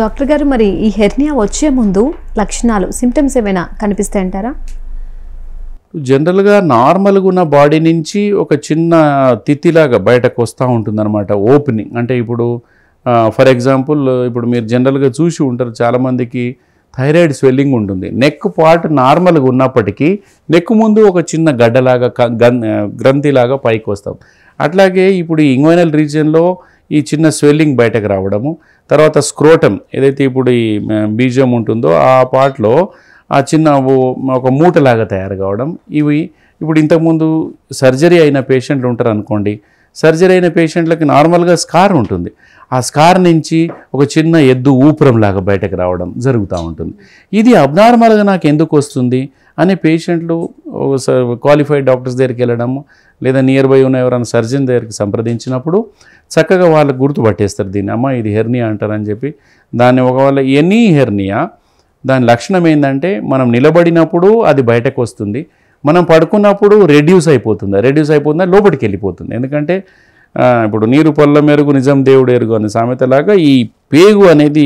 Doctor గారు మరి ఈ హెర్నియా వచ్చే ముందు లక్షణాలు సింప్టమ్స్ ఏమైనా కనిపిస్తాయి అంటారా? జనరల్ గా నార్మల్ గా ఉన్న బాడీ నుంచి ఒక చిన్న తితిలాగా బయటకు వస్తూ ఉంటుందన్నమాట, ఓపెనింగ్. అంటే ఇప్పుడు ఫర్ ఎగ్జాంపుల్ ఇప్పుడు మీరు జనరల్ గా చూసి ఉంటారు చాలా మందికి థైరాయిడ్ స్వెల్లింగ్ ఉంటుంది. నెక్ పార్ట్ నార్మల్గా ఉన్నప్పటికీ నెక్ ముందు ఒక చిన్న గడ్డలాగా గ్రంథిలాగా పైకి వస్తాం. అట్లాగే ఇప్పుడు ఈ ఇంగ్వైనల్ రీజియన్లో ఈ చిన్న స్వెల్లింగ్ బయటకు రావడము, తర్వాత స్క్రోటం ఏదైతే ఇప్పుడు ఈ బీజం ఉంటుందో ఆ పార్ట్లో ఆ చిన్న ఒక మూటలాగా తయారు కావడం, ఇవి ఇప్పుడు ఇంతకుముందు సర్జరీ అయిన పేషెంట్లు ఉంటారు అనుకోండి. సర్జరీ అయిన పేషెంట్లకి నార్మల్గా స్కార్ ఉంటుంది, ఆ స్కార్ నుంచి ఒక చిన్న ఎద్దు ఊపురంలాగా బయటకు రావడం జరుగుతూ ఉంటుంది. ఇది అబ్నార్మల్గా నాకు ఎందుకు వస్తుంది అనే పేషెంట్లు క్వాలిఫైడ్ డాక్టర్స్ దగ్గరికి వెళ్ళడము, లేదా నియర్ బై ఉన్న ఎవరైనా సర్జన్ దగ్గరికి సంప్రదించినప్పుడు చక్కగా వాళ్ళకు గుర్తుపట్టేస్తారు దీన్ని, అమ్మ ఇది హెర్నియా అంటారని చెప్పి. దాన్ని ఒకవేళ ఎనీ హెర్నియా దాని లక్షణం ఏంటంటే మనం నిలబడినప్పుడు అది బయటకు వస్తుంది, మనం పడుకున్నప్పుడు రెడ్యూస్ అయిపోతుందా లోపలికి వెళ్ళిపోతుంది. ఎందుకంటే ఇప్పుడు నీరు పొల్ల మెరుగు నిజం దేవుడు ఎరుగు అనే సామెతలాగా ఈ పేగు అనేది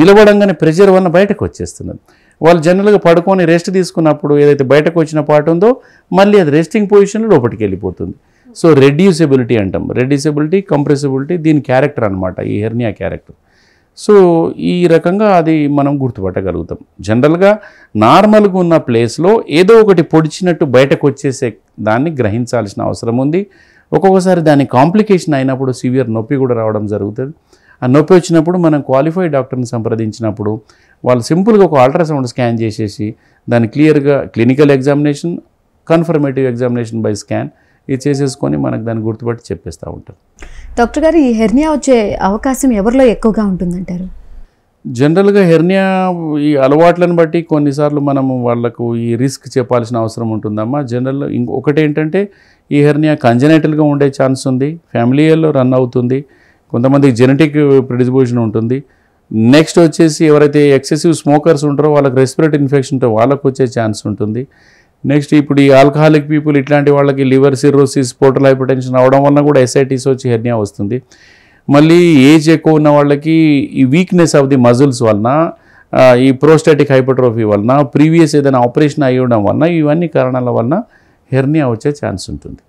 నిలబడంగానే ప్రెషర్ వల్ల బయటకు వచ్చేస్తున్నది. వాళ్ళు జనరల్గా పడుకొని రెస్ట్ తీసుకున్నప్పుడు ఏదైతే బయటకు వచ్చిన పార్ట్ ఉందో మళ్ళీ అది రెస్టింగ్ పొజిషన్లో లోపలికి వెళ్ళిపోతుంది. సో రెడ్యూసిబిలిటీ అంటాం, రెడ్యూసిబిలిటీ కంప్రెసిబిలిటీ దీని క్యారెక్టర్ అనమాట, ఈ హెర్నియా క్యారెక్టర్. సో ఈ రకంగా అది మనం గుర్తుపట్టగలుగుతాం. జనరల్గా నార్మల్గా ఉన్న ప్లేస్లో ఏదో ఒకటి పొడిచినట్టు బయటకు వచ్చేసే దాన్ని గ్రహించాల్సిన అవసరం ఉంది. ఒక్కొక్కసారి దాని కాంప్లికేషన్ అయినప్పుడు సివియర్ నొప్పి కూడా రావడం జరుగుతుంది. ఆ నొప్పి వచ్చినప్పుడు మనం క్వాలిఫైడ్ డాక్టర్ని సంప్రదించినప్పుడు వాళ్ళు సింపుల్గా ఒక అల్ట్రాసౌండ్ స్కాన్ చేసేసి దాన్ని క్లియర్గా clinical examination, confirmative examination by scan ఇది చేసేసుకొని మనకు దాన్ని గుర్తుపట్టి చెప్పేస్తూ ఉంటారు. డాక్టర్ గారు, ఈ హెర్నియా వచ్చే అవకాశం ఎవరిలో ఎక్కువగా ఉంటుందంటారు? జనరల్గా హెర్నియా ఈ అలవాట్లను బట్టి కొన్నిసార్లు మనము వాళ్ళకు ఈ రిస్క్ చెప్పాల్సిన అవసరం ఉంటుందమ్మా. జనరల్లో ఇంకొకటి ఏంటంటే ఈ హెర్నియా కంజెనైటల్గా ఉండే ఛాన్స్ ఉంది, ఫ్యామిలీలో రన్ అవుతుంది, కొంతమందికి జెనెటిక్ ప్రిడిస్పోజిషన్ ఉంటుంది. నెక్స్ట్ వచ్చేసి ఎవరైతే ఎక్సెసివ్ స్మోకర్స్ ఉంటారో వాళ్ళకి రెస్పిరేటరీ ఇన్ఫెక్షన్తో వాళ్ళకు వచ్చే ఛాన్స్ ఉంటుంది. నెక్స్ట్ ఇప్పుడు ఈ ఆల్కహాలిక్ పీపుల్ ఇట్లాంటి వాళ్ళకి లివర్ సిరోసిస్, పోర్టల్ హైపర్టెన్షన్ అవడం వలన కూడా ఎస్ఐటీస్ వచ్చి హెర్నియా వస్తుంది. మళ్ళీ ఏజ్ ఎక్కువ ఉన్న వాళ్ళకి ఈ వీక్నెస్ ఆఫ్ ది మజిల్స్ వలన, ఈ ప్రోస్టాటిక్ హైపర్ట్రోఫీ వలన, ప్రీవియస్ ఏదైనా ఆపరేషన్ అయ్యడం వలన, ఇవన్నీ కారణాల వలన హెర్నియా వచ్చే ఛాన్స్ ఉంటుంది.